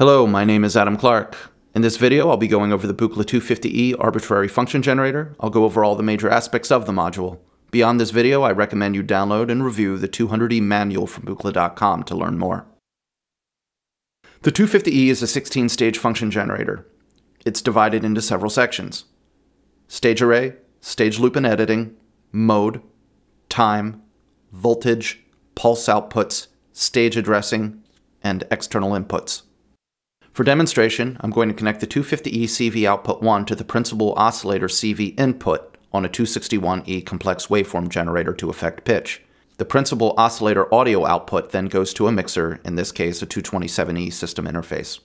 Hello, my name is Adam Clark. In this video, I'll be going over the Buchla 250E arbitrary function generator. I'll go over all the major aspects of the module. Beyond this video, I recommend you download and review the 200E manual from buchla.com to learn more. The 250E is a 16-stage function generator. It's divided into several sections: stage array, stage loop and editing, mode, time, voltage, pulse outputs, stage addressing, and external inputs. For demonstration, I'm going to connect the 250E CV output 1 to the principal oscillator CV input on a 261E complex waveform generator to affect pitch. The principal oscillator audio output then goes to a mixer, in this case a 227E system interface.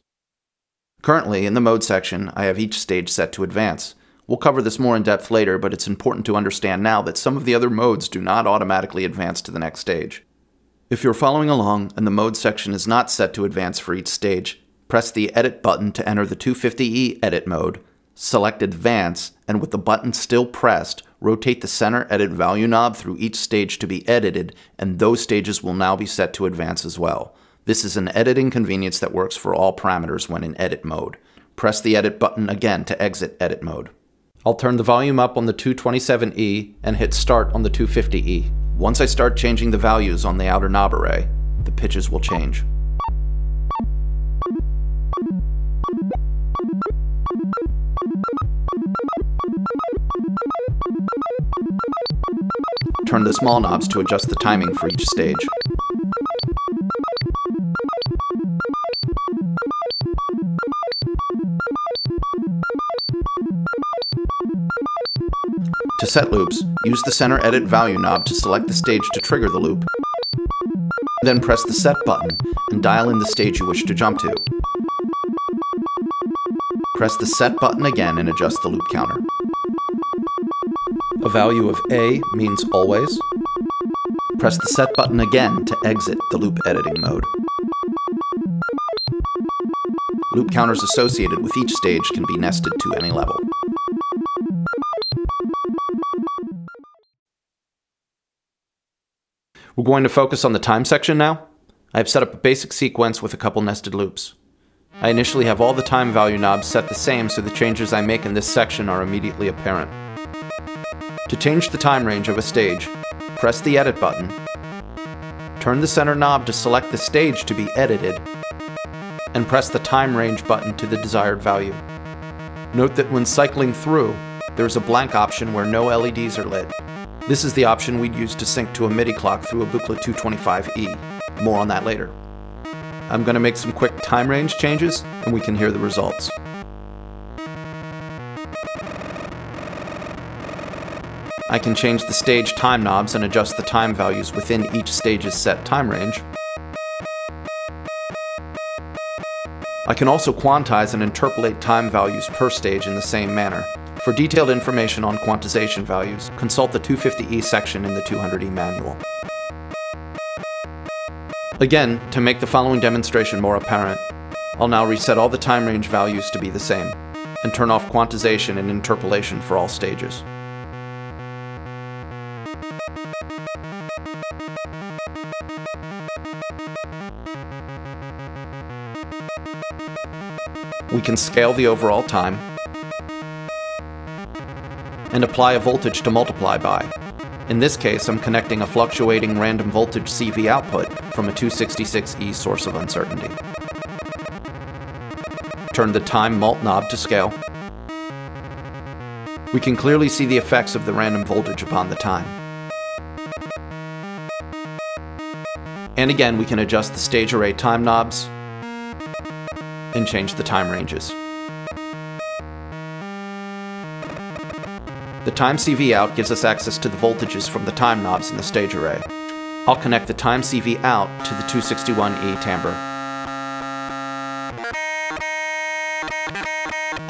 Currently, in the mode section, I have each stage set to advance. We'll cover this more in depth later, but it's important to understand now that some of the other modes do not automatically advance to the next stage. If you're following along and the mode section is not set to advance for each stage, press the Edit button to enter the 250E edit mode, select Advance, and with the button still pressed, rotate the center edit value knob through each stage to be edited, and those stages will now be set to advance as well. This is an editing convenience that works for all parameters when in edit mode. Press the Edit button again to exit edit mode. I'll turn the volume up on the 227E and hit Start on the 250E. Once I start changing the values on the outer knob array, the pitches will change. Turn the small knobs to adjust the timing for each stage. To set loops, use the center edit value knob to select the stage to trigger the loop, then press the set button and dial in the stage you wish to jump to. Press the set button again and adjust the loop counter. A value of A means always. Press the set button again to exit the loop editing mode. Loop counters associated with each stage can be nested to any level. We're going to focus on the time section now. I have set up a basic sequence with a couple nested loops. I initially have all the time value knobs set the same, so the changes I make in this section are immediately apparent. To change the time range of a stage, press the Edit button, turn the center knob to select the stage to be edited, and press the Time Range button to the desired value. Note that when cycling through, there's a blank option where no LEDs are lit. This is the option we'd use to sync to a MIDI clock through a Buchla 225E. More on that later. I'm going to make some quick time range changes, and we can hear the results. I can change the stage time knobs and adjust the time values within each stage's set time range. I can also quantize and interpolate time values per stage in the same manner. For detailed information on quantization values, consult the 250E section in the 200E manual. Again, to make the following demonstration more apparent, I'll now reset all the time range values to be the same, and turn off quantization and interpolation for all stages. We can scale the overall time and apply a voltage to multiply by. In this case, I'm connecting a fluctuating random voltage CV output from a 266E source of uncertainty. Turn the time mult knob to scale. We can clearly see the effects of the random voltage upon the time. And again, we can adjust the stage array time knobs and change the time ranges. The time CV out gives us access to the voltages from the time knobs in the stage array. I'll connect the time CV out to the 261E timbre.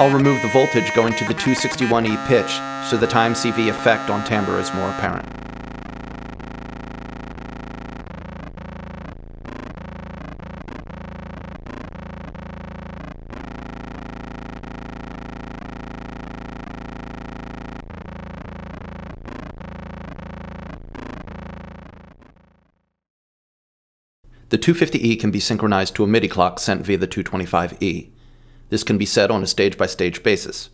I'll remove the voltage going to the 261E pitch, so the time CV effect on timbre is more apparent. The 250E can be synchronized to a MIDI clock sent via the 225E. This can be set on a stage-by-stage basis.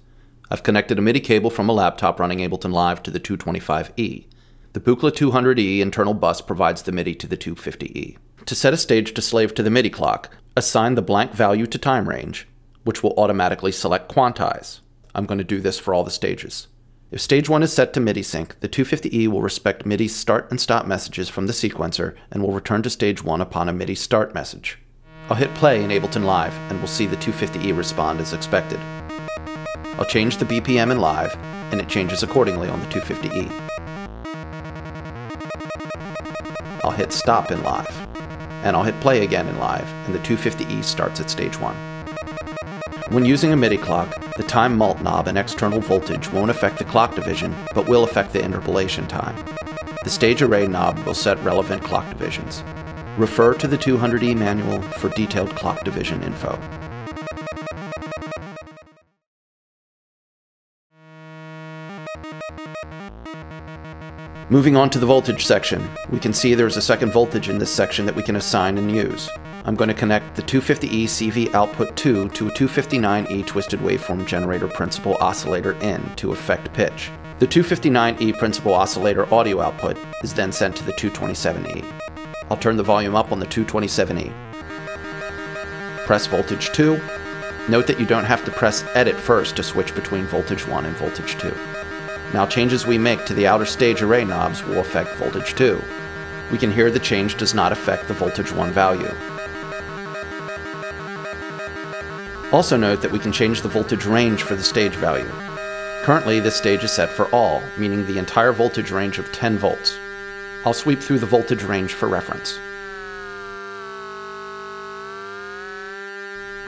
I've connected a MIDI cable from a laptop running Ableton Live to the 225E. The Buchla 200E internal bus provides the MIDI to the 250E. To set a stage to slave to the MIDI clock, assign the blank value to time range, which will automatically select quantize. I'm going to do this for all the stages. If stage 1 is set to MIDI sync, the 250E will respect MIDI's start and stop messages from the sequencer and will return to stage 1 upon a MIDI start message. I'll hit play in Ableton Live and we'll see the 250E respond as expected. I'll change the BPM in Live and it changes accordingly on the 250E. I'll hit stop in Live and I'll hit play again in Live and the 250E starts at stage 1. When using a MIDI clock, the time mult knob and external voltage won't affect the clock division but will affect the interpolation time. The stage array knob will set relevant clock divisions. Refer to the 200E manual for detailed clock division info. Moving on to the voltage section, we can see there's a second voltage in this section that we can assign and use. I'm going to connect the 250E CV output 2 to a 259E twisted waveform generator principal oscillator N to affect pitch. The 259E principal oscillator audio output is then sent to the 227E. I'll turn the volume up on the 227E. Press voltage 2. Note that you don't have to press edit first to switch between voltage 1 and voltage 2. Now changes we make to the outer stage array knobs will affect voltage 2. We can hear the change does not affect the voltage 1 value. Also note that we can change the voltage range for the stage value. Currently, this stage is set for all, meaning the entire voltage range of 10 volts. I'll sweep through the voltage range for reference.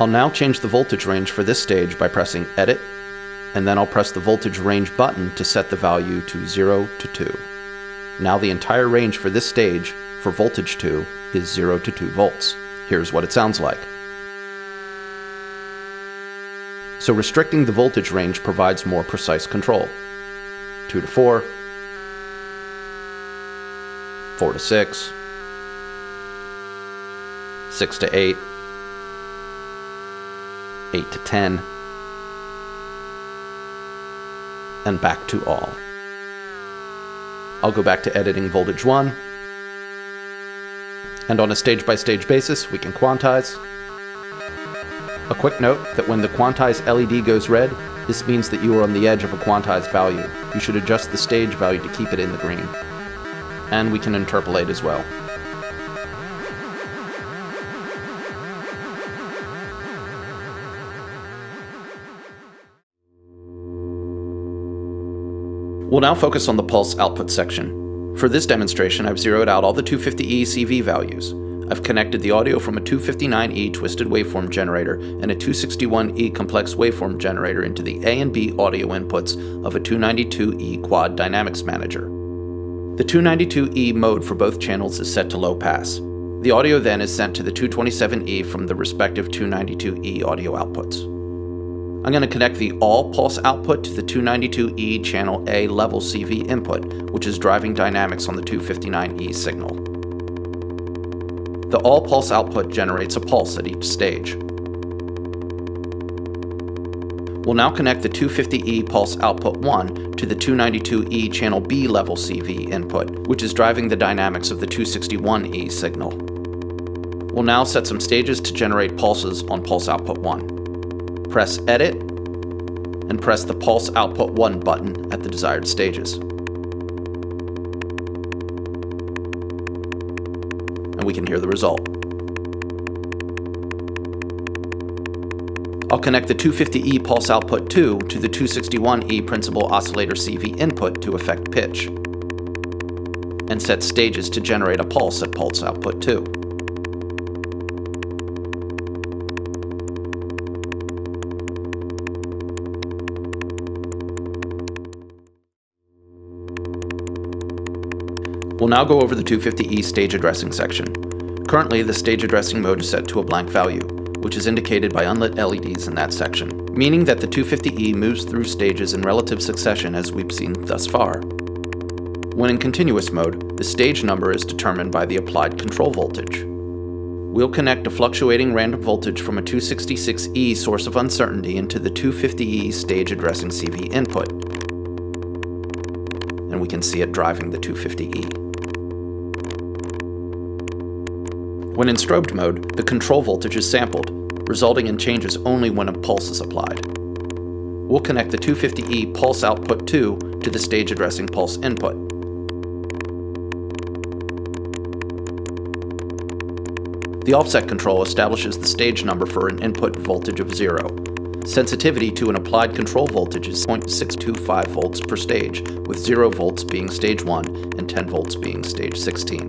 I'll now change the voltage range for this stage by pressing Edit, and then I'll press the voltage range button to set the value to 0 to 2. Now the entire range for this stage, for voltage 2, is 0 to 2 volts. Here's what it sounds like. So restricting the voltage range provides more precise control. 2 to 4, 4 to 6, 6 to 8, 8 to 10, and back to all. I'll go back to editing voltage 1, and on a stage-by-stage basis we can quantize. A quick note that when the quantized LED goes red, this means that you are on the edge of a quantized value. You should adjust the stage value to keep it in the green. And we can interpolate as well. We'll now focus on the pulse output section. For this demonstration, I've zeroed out all the 250E CV values. I've connected the audio from a 259E twisted waveform generator and a 261E complex waveform generator into the A and B audio inputs of a 292E quad dynamics manager. The 292E mode for both channels is set to low pass. The audio then is sent to the 227E from the respective 292E audio outputs. I'm going to connect the all pulse output to the 292E channel A level CV input, which is driving dynamics on the 259E signal. The all pulse output generates a pulse at each stage. We'll now connect the 250E pulse output 1 to the 292E channel B level CV input, which is driving the dynamics of the 261E signal. We'll now set some stages to generate pulses on pulse output 1. Press Edit and press the pulse output 1 button at the desired stages. We can hear the result. I'll connect the 250E pulse output 2 to the 261E principal oscillator CV input to affect pitch, and set stages to generate a pulse at pulse output 2. We'll now go over the 250E stage addressing section. Currently, the stage addressing mode is set to a blank value, which is indicated by unlit LEDs in that section, meaning that the 250E moves through stages in relative succession as we've seen thus far. When in continuous mode, the stage number is determined by the applied control voltage. we'll connect a fluctuating random voltage from a 266E source of uncertainty into the 250E stage addressing CV input, and we can see it driving the 250E. When in strobed mode, the control voltage is sampled, resulting in changes only when a pulse is applied. We'll connect the 250E pulse output 2 to the stage addressing pulse input. The offset control establishes the stage number for an input voltage of 0. Sensitivity to an applied control voltage is 0.625 volts per stage, with 0 volts being stage 1 and 10 volts being stage 16.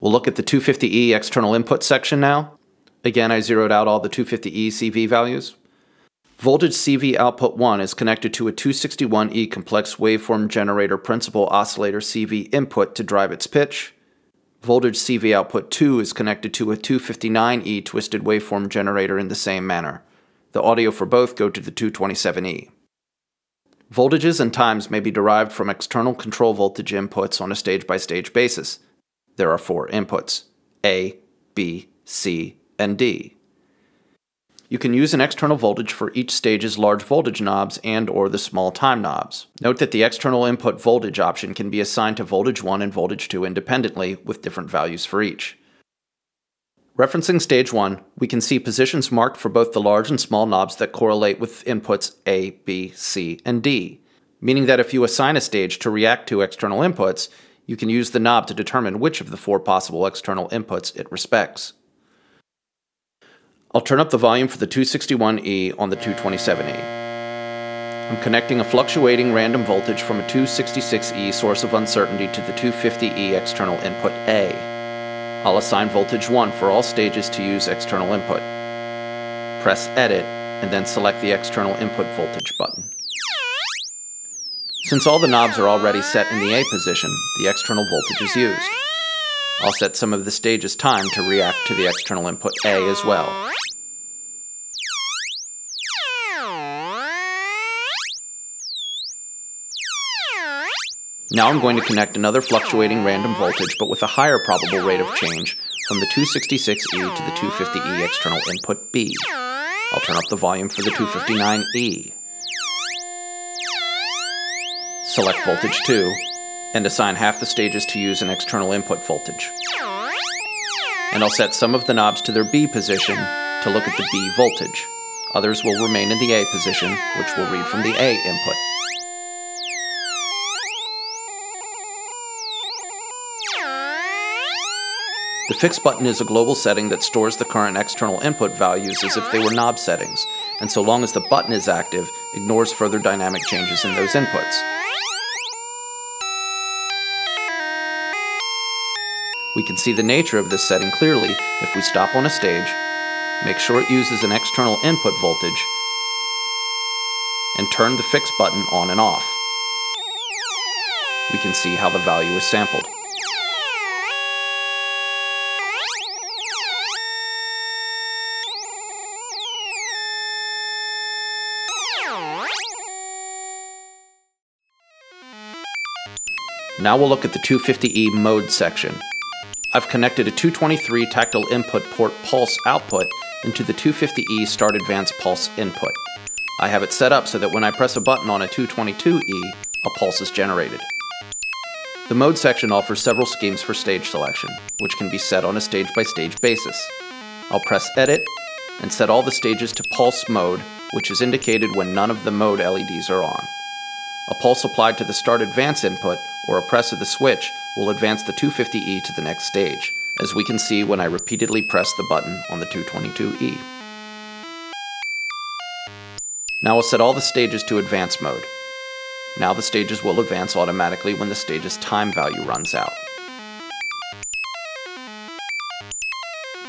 We'll look at the 250E external input section now. Again, I zeroed out all the 250E CV values. Voltage CV output 1 is connected to a 261E complex waveform generator principal oscillator CV input to drive its pitch. Voltage CV output 2 is connected to a 259E twisted waveform generator in the same manner. The audio for both go to the 227E. Voltages and times may be derived from external control voltage inputs on a stage-by-stage basis. There are 4 inputs, A, B, C, and D. You can use an external voltage for each stage's large voltage knobs and/or the small time knobs. Note that the external input voltage option can be assigned to voltage 1 and voltage 2 independently with different values for each. Referencing stage 1, we can see positions marked for both the large and small knobs that correlate with inputs A, B, C, and D, meaning that if you assign a stage to react to external inputs, you can use the knob to determine which of the 4 possible external inputs it respects. I'll turn up the volume for the 261E on the 227E. I'm connecting a fluctuating random voltage from a 266E source of uncertainty to the 250E external input A. I'll assign voltage 1 for all stages to use external input. Press Edit and then select the external input voltage button. Since all the knobs are already set in the A position, the external voltage is used. I'll set some of the stage's time to react to the external input A as well. Now I'm going to connect another fluctuating random voltage, but with a higher probable rate of change, from the 266E to the 250E external input B. I'll turn up the volume for the 259E. Select voltage 2, and assign half the stages to use an external input voltage. And I'll set some of the knobs to their B position to look at the B voltage. Others will remain in the A position, which will read from the A input. The fix button is a global setting that stores the current external input values as if they were knob settings, and so long as the button is active, ignores further dynamic changes in those inputs. We can see the nature of this setting clearly if we stop on a stage, make sure it uses an external input voltage, and turn the fix button on and off. We can see how the value is sampled. Now we'll look at the 250E mode section. I've connected a 223 tactile input port pulse output into the 250E start advance pulse input. I have it set up so that when I press a button on a 222E, a pulse is generated. The mode section offers several schemes for stage selection, which can be set on a stage-by-stage basis. I'll press Edit and set all the stages to pulse mode, which is indicated when none of the mode LEDs are on. A pulse applied to the start advance input or a press of the switch will advance the 250E to the next stage, as we can see when I repeatedly press the button on the 222E. Now I'll set all the stages to advance mode. Now the stages will advance automatically when the stage's time value runs out.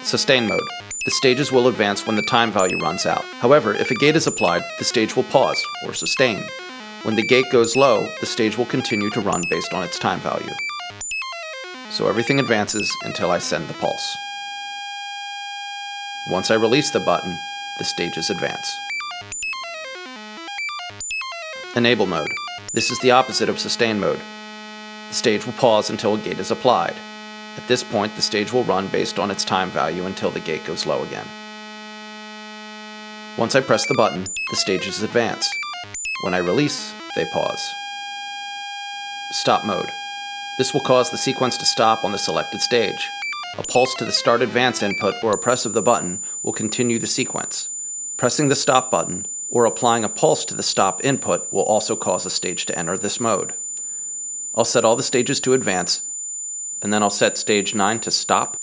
Sustain mode. The stages will advance when the time value runs out. However, if a gate is applied, the stage will pause, or sustain. When the gate goes low, the stage will continue to run based on its time value. So everything advances until I send the pulse. Once I release the button, the stages advance. Enable mode. This is the opposite of sustain mode. The stage will pause until a gate is applied. At this point, the stage will run based on its time value until the gate goes low again. Once I press the button, the stages advance. When I release, they pause. Stop mode. This will cause the sequence to stop on the selected stage. A pulse to the start advance input or a press of the button will continue the sequence. Pressing the stop button or applying a pulse to the stop input will also cause a stage to enter this mode. I'll set all the stages to advance, and then I'll set stage 9 to stop.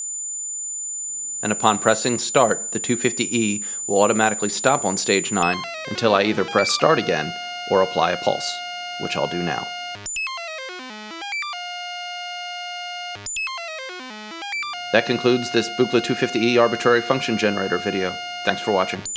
And upon pressing start, the 250E will automatically stop on stage 9 until I either press start again or apply a pulse, which I'll do now. That concludes this Buchla 250E arbitrary function generator video. Thanks for watching.